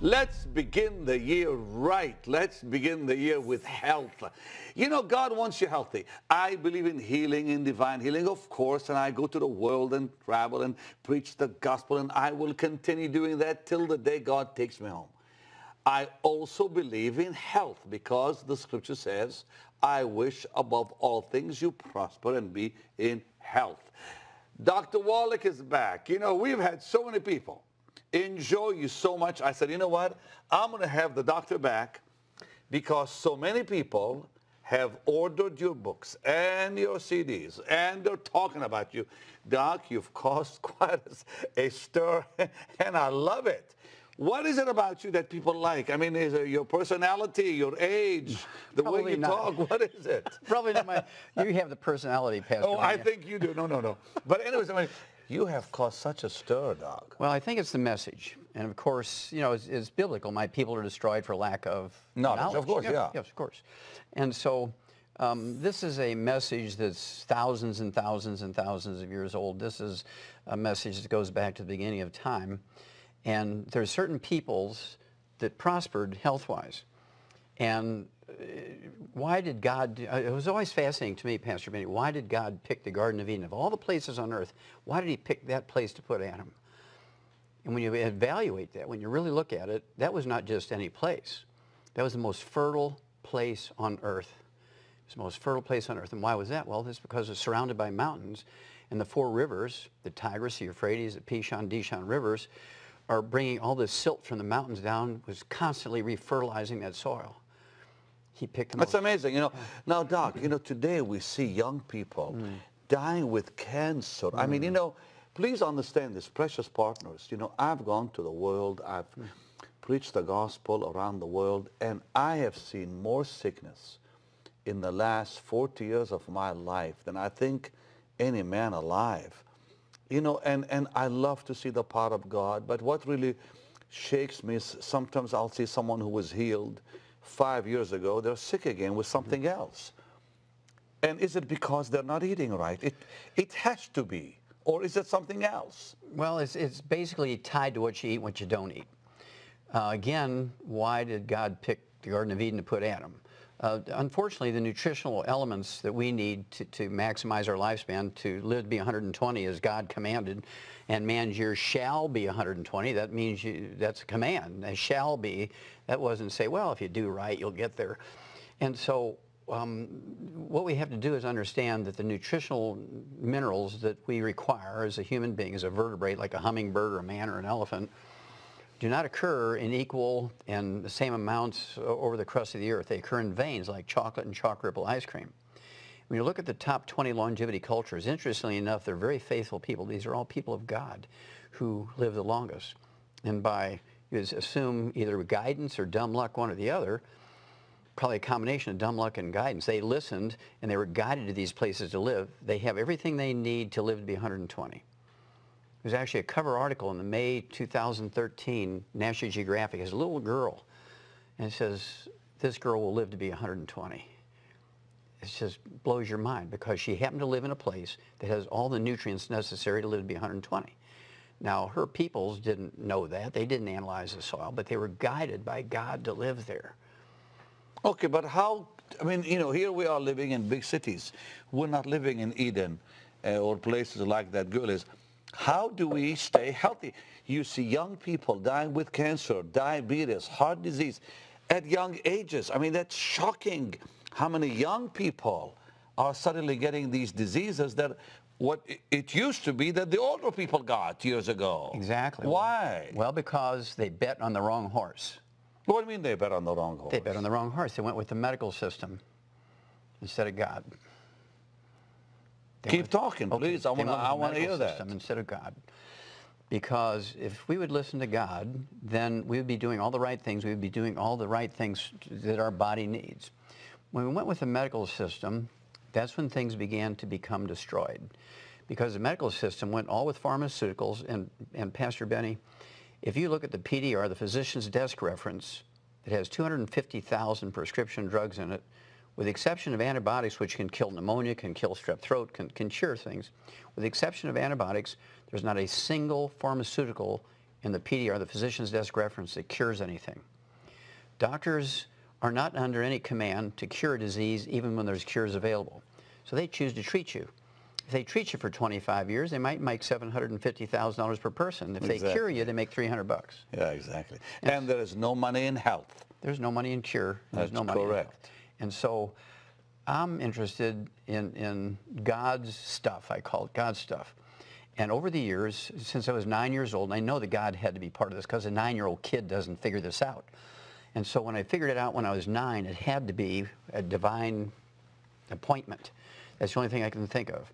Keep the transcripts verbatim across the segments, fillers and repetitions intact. Let's begin the year right. Let's begin the year with health. You know, God wants you healthy. I believe in healing, in divine healing, of course, and I go to the world and travel and preach the gospel, and I will continue doing that till the day God takes me home. I also believe in health because the scripture says, I wish above all things you prosper and be in health. Doctor Wallach is back. You know, we've had so many people enjoy you so much. I said, you know what? I'm going to have the doctor back because so many people have ordered your books and your C Ds, and they're talking about you. Doc, you've caused quite a stir, and I love it. What is it about you that people like? I mean, is it your personality, your age, the Probably way you not. talk? What is it? Probably not my... You have the personality, Pastor. Oh, I you? think you do. No, no, no. But anyways, I mean... You have caused such a stir, Doc. Well, I think it's the message. And, of course, you know, it's, it's biblical. My people are destroyed for lack of knowledge. knowledge. Of course, yeah. yeah. Yes, of course. And so um, this is a message that's thousands and thousands and thousands of years old. This is a message that goes back to the beginning of time. And there are certain peoples that prospered health-wise. And why did God, it was always fascinating to me, Pastor Benny, why did God pick the Garden of Eden? Of all the places on earth, why did he pick that place to put Adam? And when you evaluate that, when you really look at it, that was not just any place. That was the most fertile place on earth. It was the most fertile place on earth. And why was that? Well, it's because it's surrounded by mountains, and the four rivers, the Tigris, the Euphrates, the Pishon, Dishon rivers, are bringing all this silt from the mountains down, was constantly refertilizing that soil. He picked them That's up. amazing. You know, now, Doc, you know, today we see young people mm. dying with cancer. Mm. I mean, you know, please understand this, precious partners. You know, I've gone to the world, I've mm. preached the gospel around the world, and I have seen more sickness in the last forty years of my life than I think any man alive. You know, and, and I love to see the power of God, but what really shakes me is sometimes I'll see someone who was healed five years ago, they're sick again with something else. And is it because they're not eating right? It, it has to be. Or is it something else? Well, it's, it's basically tied to what you eat, what you don't eat. Uh, again, why did God pick the Garden of Eden to put Adam? Uh, unfortunately, the nutritional elements that we need to, to maximize our lifespan, to live to be one hundred twenty as God commanded, and man's year shall be one hundred twenty, that means you, that's a command. That shall be, that wasn't say, well, if you do right, you'll get there. And so um, what we have to do is understand that the nutritional minerals that we require as a human being, as a vertebrate, like a hummingbird or a man or an elephant, do not occur in equal and the same amounts over the crust of the earth. They occur in veins like chocolate and chocolate ripple ice cream. When you look at the top twenty longevity cultures, interestingly enough, they're very faithful people. These are all people of God who live the longest. And by, you assume either guidance or dumb luck, one or the other, probably a combination of dumb luck and guidance. They listened and they were guided to these places to live. They have everything they need to live to be one hundred twenty. There's actually a cover article in the May two thousand thirteen National Geographic. It's a little girl, and it says, this girl will live to be one hundred twenty. It just blows your mind because she happened to live in a place that has all the nutrients necessary to live to be one hundred twenty. Now, her peoples didn't know that. They didn't analyze the soil, but they were guided by God to live there. Okay, but how, I mean, you know, here we are living in big cities. We're not living in Eden uh, or places like that girl is. How do we stay healthy? You see young people dying with cancer, diabetes, heart disease at young ages. I mean, that's shocking how many young people are suddenly getting these diseases that what it used to be that the older people got years ago. Exactly. Why? Well, because they bet on the wrong horse. What do you mean they bet on the wrong horse? They bet on the wrong horse. They went with the medical system instead of God. They Keep went, talking, okay, please. I want to hear that. Instead of God. Because if we would listen to God, then we would be doing all the right things. We would be doing all the right things that our body needs. When we went with the medical system, that's when things began to become destroyed. Because the medical system went all with pharmaceuticals. And, and Pastor Benny, if you look at the P D R, the Physician's Desk Reference, it has two hundred fifty thousand prescription drugs in it. With the exception of antibiotics, which can kill pneumonia, can kill strep throat, can, can cure things, with the exception of antibiotics, there's not a single pharmaceutical in the P D R, the physician's desk reference, that cures anything. Doctors are not under any command to cure a disease even when there's cures available. So they choose to treat you. If they treat you for twenty-five years, they might make seven hundred fifty thousand dollars per person. If exactly. they cure you, they make three hundred bucks. Yeah, exactly. And, and there is no money in health. There's no money in cure. There's That's no money correct. In health. And so I'm interested in, in God's stuff. I call it God's stuff. And over the years, since I was nine years old, and I know that God had to be part of this because a nine-year-old kid doesn't figure this out. And so when I figured it out when I was nine, it had to be a divine appointment. That's the only thing I can think of.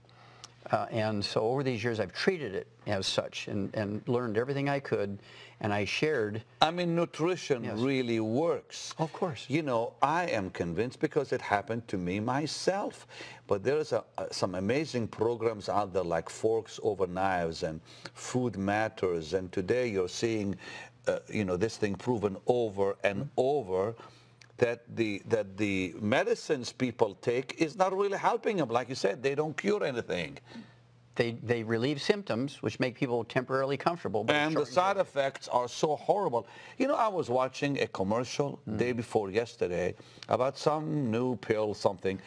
Uh, and so over these years, I've treated it as such and, and learned everything I could, and I shared. I mean, nutrition yes. really works. Of course. You know, I am convinced because it happened to me myself. But there's a, a, some amazing programs out there like Forks Over Knives and Food Matters, and today you're seeing Uh, you know, this thing proven over and over that the that the medicines people take is not really helping them. Like you said, they don't cure anything. They they relieve symptoms, which make people temporarily comfortable. But and the side effects are so horrible. You know, I was watching a commercial mm. day before yesterday about some new pill, something,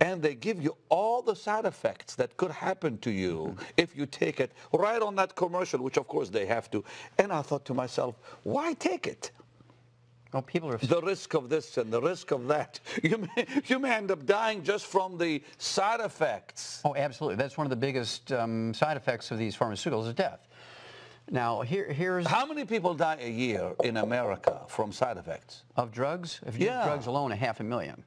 and they give you all the side effects that could happen to you mm-hmm. if you take it right on that commercial, which of course they have to. And I thought to myself, why take it? Well, people are... The risk of this and the risk of that. You may, you may end up dying just from the side effects. Oh, absolutely. That's one of the biggest um, side effects of these pharmaceuticals is death. Now, here, here's... How many people die a year in America from side effects? Of drugs? If you yeah. use drugs alone, a half a million.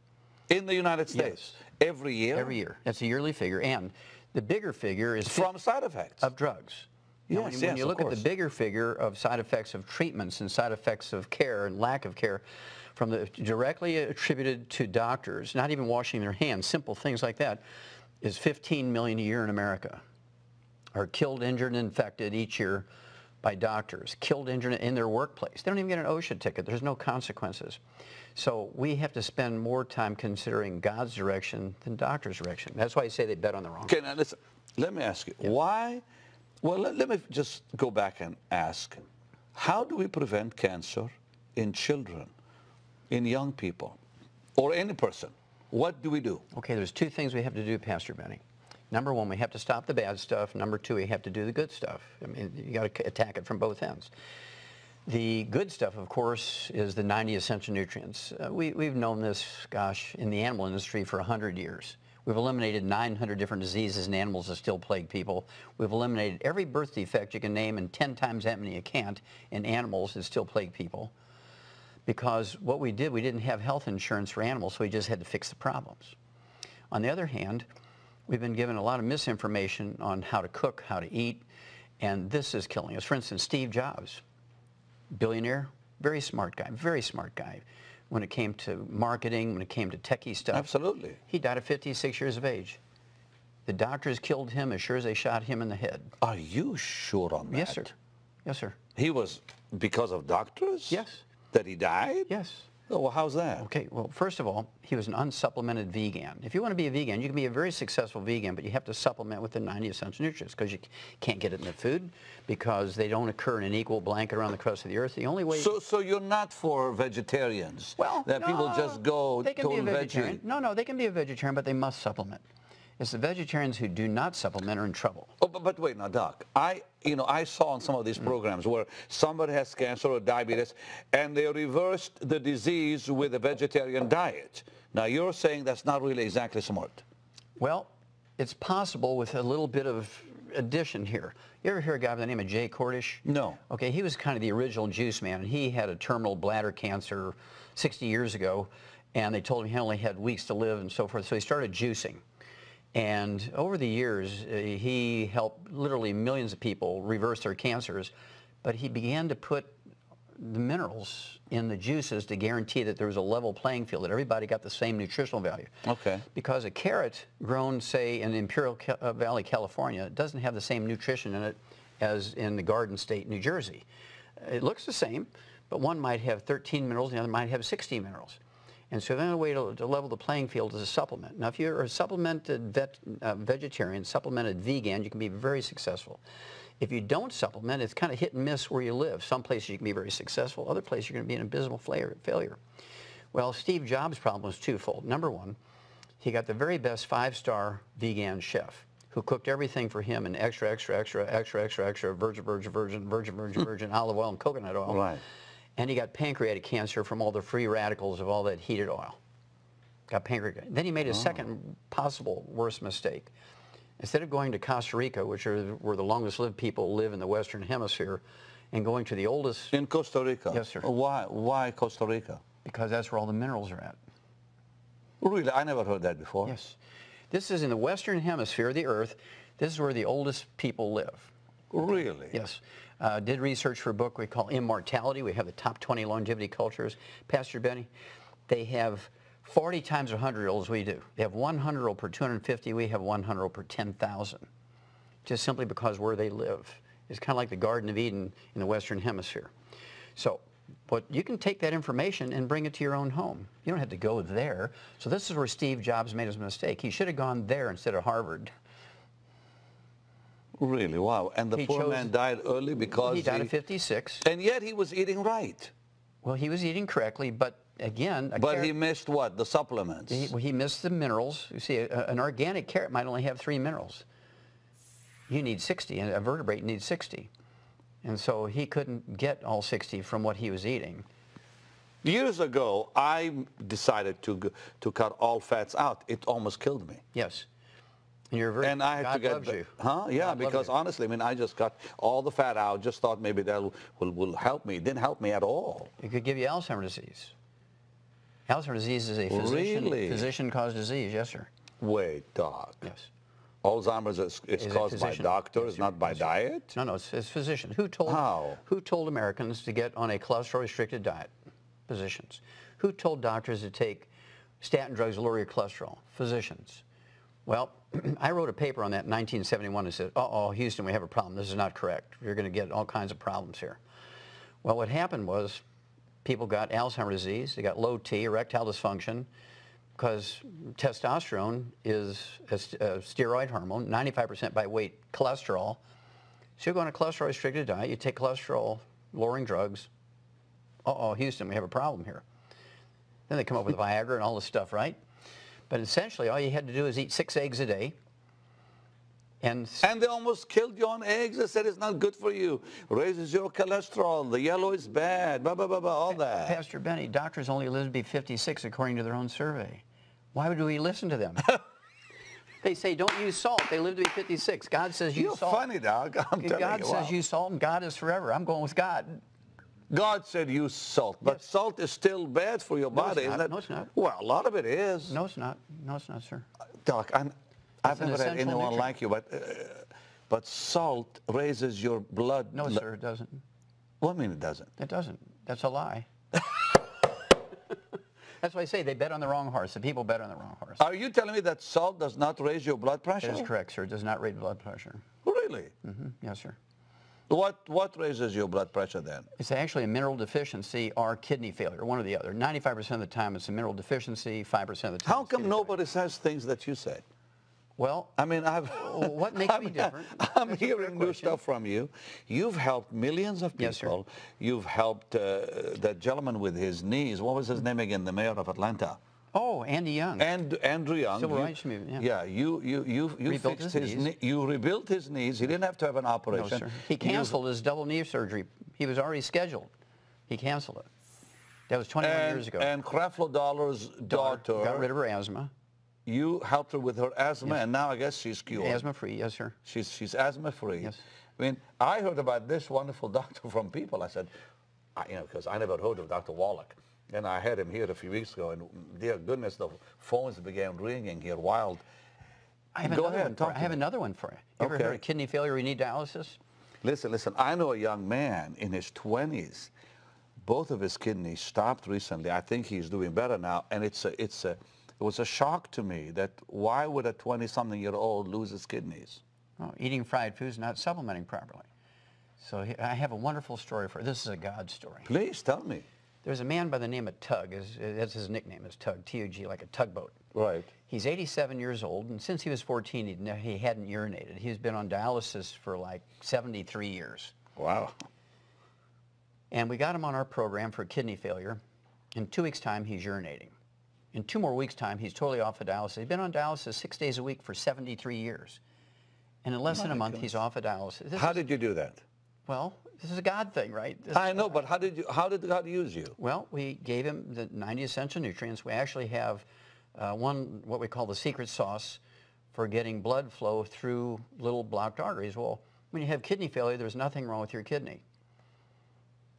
In the United States? Yes. Every year? Every year. That's a yearly figure. And the bigger figure is... From side effects? Of drugs. Yes, now, when, yes, when you look at the bigger figure of side effects of treatments and side effects of care and lack of care from the directly attributed to doctors, not even washing their hands, simple things like that, is fifteen million a year in America are killed, injured, and infected each year by doctors, killed, injured in their workplace. They don't even get an OSHA ticket. There's no consequences. So we have to spend more time considering God's direction than doctors' direction. That's why I say they bet on the wrong. Okay, now listen, let me ask you, yeah. why? Well, let, let me just go back and ask, how do we prevent cancer in children, in young people, or any person? What do we do? Okay, there's two things we have to do, Pastor Benny. Number one, we have to stop the bad stuff. Number two, we have to do the good stuff. I mean, you got to attack it from both ends. The good stuff, of course, is the ninety essential nutrients. Uh, we, we've known this, gosh, in the animal industry for one hundred years. We've eliminated nine hundred different diseases in animals that still plague people. We've eliminated every birth defect you can name and ten times that many you can't in animals that still plague people. Because what we did, we didn't have health insurance for animals, so we just had to fix the problems. On the other hand, we've been given a lot of misinformation on how to cook, how to eat, and this is killing us. For instance, Steve Jobs, billionaire, very smart guy, very smart guy. When it came to marketing, when it came to techie stuff. Absolutely. He died at fifty-six years of age. The doctors killed him as sure as they shot him in the head. Are you sure on that? Yes, sir. Yes, sir. He was, because of doctors? Yes. That he died? Yes. Oh, well, how's that? Okay, well, first of all, he was an unsupplemented vegan. If you want to be a vegan, you can be a very successful vegan, but you have to supplement with the ninety essential nutrients because you can't get it in the food because they don't occur in an equal blanket around the crust of the earth. The only way... So, so you're not for vegetarians? Well, that no, people just go they can be a vegetarian. Veggie. No, no, they can be a vegetarian, but they must supplement. It's the vegetarians who do not supplement are in trouble. Oh, but, but wait now, Doc. I, you know, I saw on some of these programs where somebody has cancer or diabetes, and they reversed the disease with a vegetarian diet. Now, you're saying that's not really exactly smart. Well, it's possible with a little bit of addition here. You ever hear a guy by the name of Jay Kordish? No. Okay, he was kind of the original juice man, and he had a terminal bladder cancer sixty years ago, and they told him he only had weeks to live and so forth, so he started juicing. And over the years, uh, he helped literally millions of people reverse their cancers, but he began to put the minerals in the juices to guarantee that there was a level playing field, that everybody got the same nutritional value. Okay. Because a carrot grown, say, in Imperial Valley, California, doesn't have the same nutrition in it as in the Garden State, New Jersey. It looks the same, but one might have thirteen minerals, and the other might have sixty minerals. And so the only way to, to level the playing field is a supplement. Now, if you're a supplemented vet, uh, vegetarian, supplemented vegan, you can be very successful. If you don't supplement, it's kind of hit and miss where you live. Some places you can be very successful. Other places you're going to be an abysmal failure. Well, Steve Jobs' problem was twofold. Number one, he got the very best five-star vegan chef who cooked everything for him in extra, extra, extra, extra, extra, extra, virgin, virgin, virgin, virgin, virgin, virgin olive oil and coconut oil. Right. And he got pancreatic cancer from all the free radicals of all that heated oil. Got pancreatic. Then he made his oh. second possible worst mistake. Instead of going to Costa Rica, which are where the longest-lived people live in the Western Hemisphere, and going to the oldest... In Costa Rica? Yes, sir. Why, why Costa Rica? Because that's where all the minerals are at. Really? I never heard that before. Yes. This is in the Western Hemisphere of the Earth. This is where the oldest people live. Really? Yes. Uh, did research for a book we call Immortality. We have the top twenty longevity cultures. Pastor Benny, they have... forty times one hundred-year-olds we do. They have one hundred-year-old per two hundred fifty. We have one hundred-year-old per ten thousand, just simply because where they live. It's kind of like the Garden of Eden in the Western Hemisphere. So, but you can take that information and bring it to your own home. You don't have to go there. So this is where Steve Jobs made his mistake. He should have gone there instead of Harvard. Really? Wow. And the he poor chose, man died early because he died he, at fifty-six. And yet he was eating right. Well, he was eating correctly, but Again, a but carrot, he missed what? The supplements. He, well, he missed the minerals. You see, a, an organic carrot might only have three minerals. You need sixty, and a vertebrate needs sixty. And so he couldn't get all sixty from what he was eating. Years ago, I decided to to cut all fats out. It almost killed me. Yes. And you're very, and I had God to get, loves you. Huh? Yeah, God because honestly, I mean, I just got all the fat out, just thought maybe that will, will, will help me. It didn't help me at all. It could give you Alzheimer's disease. Alzheimer's disease is a physician, really? physician-caused disease, yes, sir. Wait, doc. Yes. Alzheimer's is, is, is caused by doctors, yes, not by yes, diet? No, no, it's, it's physicians. Who told, How? Who told Americans to get on a cholesterol-restricted diet? Physicians. Who told doctors to take statin drugs to lower your cholesterol? Physicians. Well, I wrote a paper on that in nineteen seventy-one and said, uh-oh, Houston, we have a problem. This is not correct. You're going to get all kinds of problems here. Well, what happened was, people got Alzheimer's disease, they got low T, erectile dysfunction, because testosterone is a, a steroid hormone, ninety-five percent by weight, cholesterol. So you go on a cholesterol-restricted diet, you take cholesterol-lowering drugs. Uh-oh, Houston, we have a problem here. Then they come up with Viagra and all this stuff, right? But essentially, all you had to do is eat six eggs a day. And, and they almost killed you on eggs. They said it's not good for you. Raises your cholesterol. The yellow is bad. Blah, blah, blah, blah, all that. Pastor Benny, doctors only live to be fifty-six according to their own survey. Why would we listen to them? They say don't use salt. They live to be fifty-six. God says use You're salt. You're funny, Doc. I'm telling God you. God says wow. use salt and God is forever. I'm going with God. God said use salt, but yes. salt is still bad for your no, body. It's not. That, no, it's not. Well, a lot of it is. No, it's not. No, it's not, sir. Uh, Doc, I'm... I've never had anyone nutrient. like you, but uh, but salt raises your blood. No, sir, it doesn't. What do you mean it doesn't? It doesn't. That's a lie. That's why I say they bet on the wrong horse. The people bet on the wrong horse. Are you telling me that salt does not raise your blood pressure? That is correct, sir. It does not raise blood pressure. Really? Mm-hmm. Yes, sir. What what raises your blood pressure then? It's actually a mineral deficiency or kidney failure, one or the other. ninety-five percent of the time it's a mineral deficiency, five percent of the time. How come nobody says things that you said? Well, I mean, I've, what makes I'm, me different? I'm That's hearing new stuff from you. You've helped millions of people. Yes, You've helped uh, that gentleman with his knees. What was his name again? The mayor of Atlanta. Oh, Andy Young. And Andrew Young. Civil rights movement. Yeah. yeah, you you you you fixed his, his knee. You rebuilt his knees. He didn't have to have an operation. No, sir. He canceled you, his double knee surgery. He was already scheduled. He canceled it. That was twenty-one and, years ago. And Creflo-Dollar's daughter, daughter got rid of her asthma. You helped her with her asthma, yes. and now I guess she's cured. Asthma-free, yes, sir. She's, she's asthma-free. Yes. I mean, I heard about this wonderful doctor from people. I said, I, you know, because I never heard of Doctor Wallach. And I had him here a few weeks ago, and dear goodness, the phones began ringing here wild. I have, Go another, ahead, one talk for, I have another one for you. You okay. ever heard of kidney failure, you need dialysis? Listen, listen, I know a young man in his twenties. Both of his kidneys stopped recently. I think he's doing better now, and it's a, it's a, it was a shock to me that why would a twenty-something-year-old lose his kidneys? Oh, eating fried foods, not supplementing properly. So he, I have a wonderful story for you. This is a God story. Please tell me. There's a man by the name of Tug. His, that's his nickname is Tug, T U G, like a tugboat. Right. He's eighty-seven years old, and since he was fourteen, he'd never, he hadn't urinated. He's been on dialysis for like seventy-three years. Wow. And we got him on our program for kidney failure. In two weeks' time, he's urinating. In two more weeks' time, he's totally off of dialysis. He's been on dialysis six days a week for seventy-three years. And in less than a month, he's off of dialysis. How did you do that? Well, this is a God thing, right? This I know, but how did you, how did God use you? Well, we gave him the ninety essential nutrients. We actually have uh, one, what we call the secret sauce for getting blood flow through little blocked arteries. Well, when you have kidney failure, there's nothing wrong with your kidney.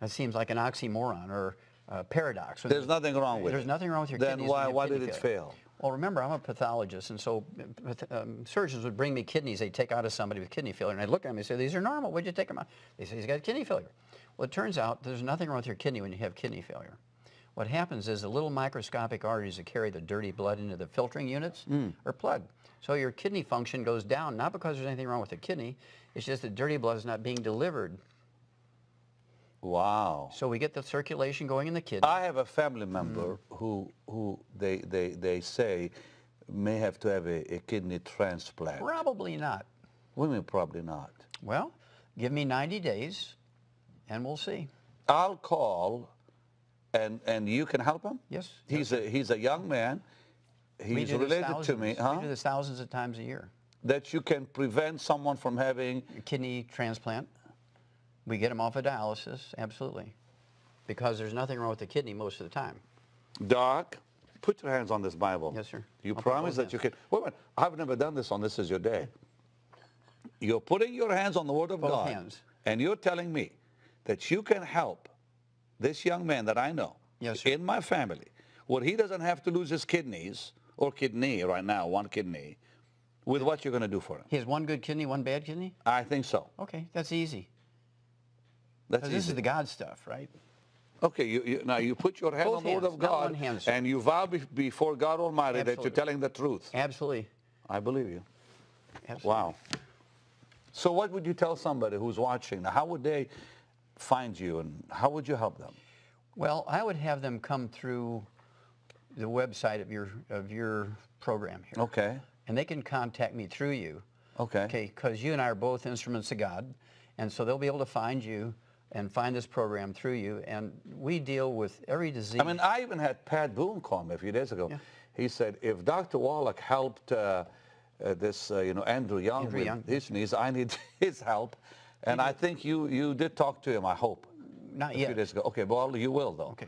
That seems like an oxymoron or a paradox. There's nothing wrong with it. There's nothing wrong with your kidney. Then why, why did it fail? Well, remember, I'm a pathologist, and so um, surgeons would bring me kidneys they take out of somebody with kidney failure, and I look at them and say, these are normal, what'd you take them out? They say, he's got kidney failure. Well, it turns out there's nothing wrong with your kidney when you have kidney failure. What happens is the little microscopic arteries that carry the dirty blood into the filtering units mm. are plugged. So your kidney function goes down, not because there's anything wrong with the kidney, it's just the dirty blood is not being delivered. Wow. So we get the circulation going in the kidney. I have a family member mm. who, who they, they, they say may have to have a, a kidney transplant. Probably not. Women probably not. Well, give me ninety days and we'll see. I'll call and, and you can help him? Yes. He's, okay. a, he's a young man. He's related to me. Huh? We do this thousands of times a year. That you can prevent someone from having... a kidney transplant. We get them off of dialysis, absolutely, because there's nothing wrong with the kidney most of the time. Doc, put your hands on this Bible. Yes, sir. You I'll promise that hands. you can. Wait a minute. I've never done this on This Is Your Day. You're putting your hands on the Word of Both God, hands. and you're telling me that you can help this young man that I know yes, in my family, where he doesn't have to lose his kidneys or kidney right now, one kidney, with what you're going to do for him. He has one good kidney, one bad kidney? I think so. Okay, that's easy. That's this is the God stuff, right? Okay, you, you, now you put your hand on the hands, Word of God, hand, and you vow be, before God Almighty Absolutely. that you're telling the truth. Absolutely. I believe you. Absolutely. Wow. So what would you tell somebody who's watching? How would they find you, and how would you help them? Well, I would have them come through the website of your, of your program here. Okay. And they can contact me through you. Okay. Okay, because you and I are both instruments of God, and so they'll be able to find you and find this program through you, and we deal with every disease. I mean, I even had Pat Boone call me a few days ago. Yeah. He said, if Doctor Wallach helped uh, uh, this, uh, you know, Andrew Young Andrew with Young. his knees, I need his help. And I think you, you did talk to him, I hope. Not yet. A few days ago. Okay, well, you will, though. Okay.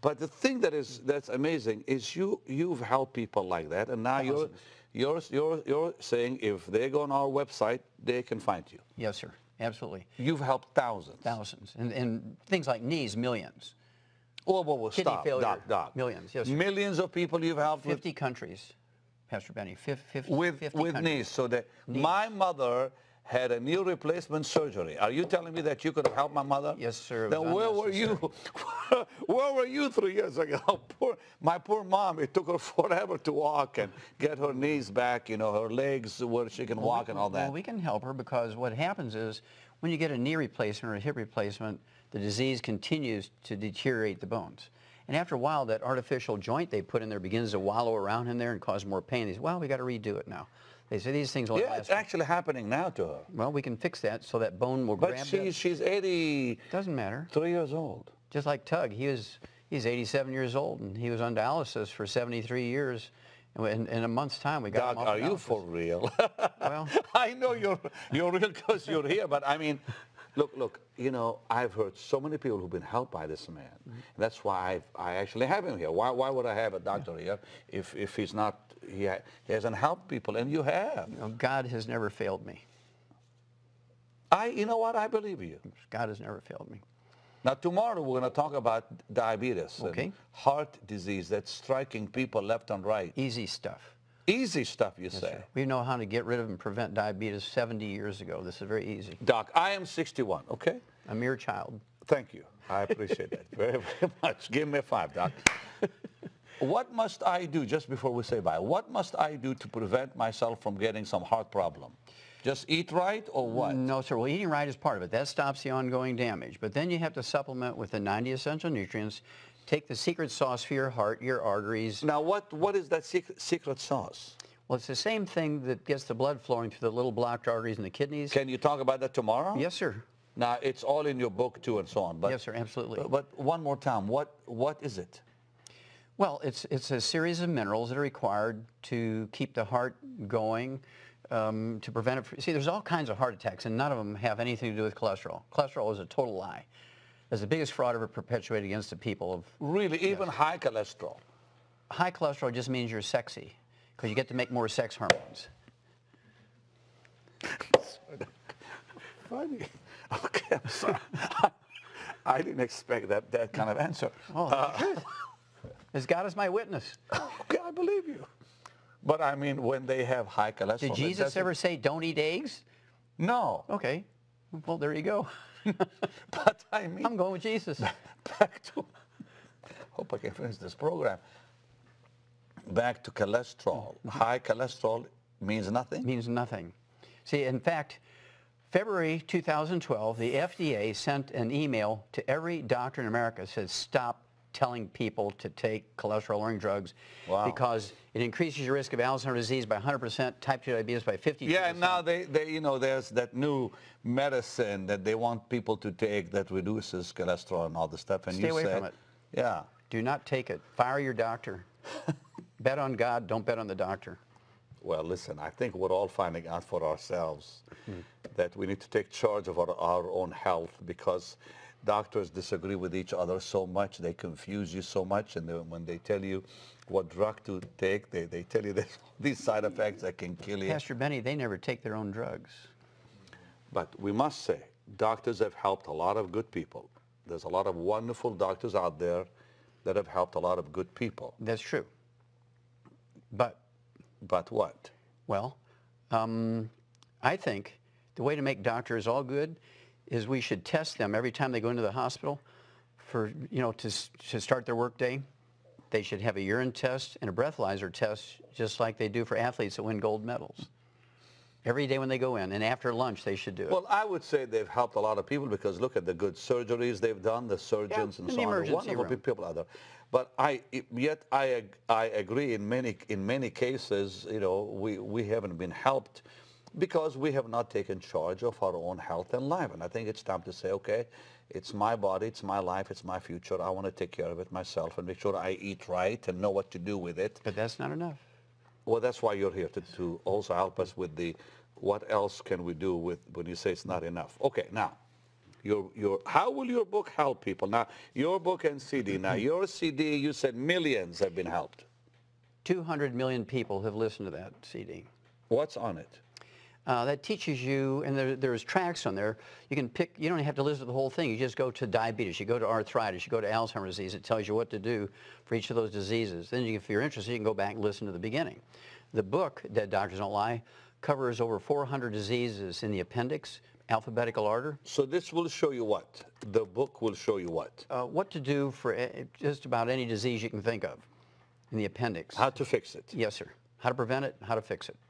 But the thing that is, that's amazing is you, you've helped people like that, and now you're, you're, you're, you're saying if they go on our website, they can find you. Yes, sir. Absolutely. You've helped thousands. Thousands. And, and things like knees, millions. Oh, well, well, stop. Failure, doc, doc. Millions, yes. Sir. Millions of people you've helped fifty with. countries, Pastor Benny. fifty, fifty with fifty with countries. knees. So that knees. my mother had a knee replacement surgery. Are you telling me that you could have helped my mother? Yes, sir. Then where were you? Where were you three years ago? Poor, my poor mom, it took her forever to walk and get her knees back, you know, her legs where she can well, walk we, and all that. Well, we can help her because what happens is when you get a knee replacement or a hip replacement, the disease continues to deteriorate the bones. And after a while, that artificial joint they put in there begins to wallow around in there and cause more pain. They say, well, we got to redo it now. They say these things. Yeah, it's actually happening now to her. Well, we can fix that so that bone will grab. But she's she's eighty. Doesn't matter. Three years old. Just like Tug, he was he's eighty-seven years old, and he was on dialysis for seventy-three years. And in, in a month's time, we got Doc, him off. Are dialysis. you for real? Well, I know you're you're real because you're here, but I mean, look, look. You know, I've heard so many people who've been helped by this man. Mm-hmm. That's why I've, I actually have him here. Why why would I have a doctor yeah. here if if he's not? He, ha he hasn't helped people, and you have. You know, God has never failed me. I, you know what? I believe you. God has never failed me. Now, tomorrow we're going to talk about diabetes okay. and heart disease that's striking people left and right. Easy stuff. Easy stuff, you yes, say. Sir. We know how to get rid of and prevent diabetes seventy years ago. This is very easy. Doc, I am sixty-one, okay? A mere child. Thank you. I appreciate that very, very much. Give me a five, Doc. What must I do, just before we say bye, what must I do to prevent myself from getting some heart problem? Just eat right or what? No, sir. Well, eating right is part of it. That stops the ongoing damage. But then you have to supplement with the ninety essential nutrients take the secret sauce for your heart, your arteries. Now, what, what is that secret, secret sauce? Well, it's the same thing that gets the blood flowing through the little blocked arteries in the kidneys. Can you talk about that tomorrow? Yes, sir. Now, it's all in your book, too, and so on. But, yes, sir, absolutely. But one more time, what, what is it? Well, it's, it's a series of minerals that are required to keep the heart going, um, to prevent it from, see, there's all kinds of heart attacks, and none of them have anything to do with cholesterol. Cholesterol is a total lie. It's the biggest fraud ever perpetuated against the people. Of Really? Even yes. high cholesterol? High cholesterol just means you're sexy, because you get to make more sex hormones. Funny. Okay, I'm sorry. I didn't expect that, that kind of answer. Oh, uh, as God is my witness. Okay, I believe you. But I mean, when they have high cholesterol. Did Jesus ever say, don't eat eggs? No. Okay. Well, there you go. But I mean, I'm going with Jesus. Back to, hope I can finish this program. Back to cholesterol. High cholesterol means nothing? Means nothing. See, in fact, February two thousand twelve, the F D A sent an email to every doctor in America that says, stop telling people to take cholesterol-lowering drugs. Wow. Because it increases your risk of Alzheimer's disease by one hundred percent, type two diabetes by fifty percent. Yeah, and now they, they, you know, there's that new medicine that they want people to take that reduces cholesterol and all the stuff. And Stay you away said, from it. Yeah. Do not take it. Fire your doctor. Bet on God. Don't bet on the doctor. Well, listen, I think we're all finding out for ourselves mm. that we need to take charge of our, our own health, because doctors disagree with each other so much. They confuse you so much. And they, when they tell you what drug to take, they, they tell you there's these side effects that can kill you. Pastor Benny, they never take their own drugs. But we must say, doctors have helped a lot of good people. There's a lot of wonderful doctors out there that have helped a lot of good people. That's true. But... But what? Well, um, I think the way to make doctors all good is we should test them every time they go into the hospital for, you know, to, to start their work day. They should have a urine test and a breathalyzer test, just like they do for athletes that win gold medals. Every day when they go in, and after lunch they should do it. Well, I would say they've helped a lot of people, because look at the good surgeries they've done, the surgeons, yeah, and so on. Wonderful people out there. But I, yet I, I agree in many in many cases, you know, we we haven't been helped because we have not taken charge of our own health and life. And I think it's time to say, okay, it's my body, it's my life, it's my future. I want to take care of it myself and make sure I eat right and know what to do with it. But that's not enough. Well, that's why you're here, to, to also help us with the, what else can we do with, when you say it's not enough. Okay, now, your, your, how will your book help people? Now, your book and C D. Now, your C D, you said millions have been helped. two hundred million people have listened to that C D. What's on it? Uh, that teaches you, and there, there's tracks on there. You can pick, you don't have to listen to the whole thing. You just go to diabetes, you go to arthritis, you go to Alzheimer's disease. It tells you what to do for each of those diseases. Then you, if you're interested, you can go back and listen to the beginning. The book, Dead Doctors Don't Lie, covers over four hundred diseases in the appendix, alphabetical order. So this will show you what? The book will show you what? Uh, what to do for just about any disease you can think of in the appendix. How to fix it? Yes, sir. How to prevent it, how to fix it.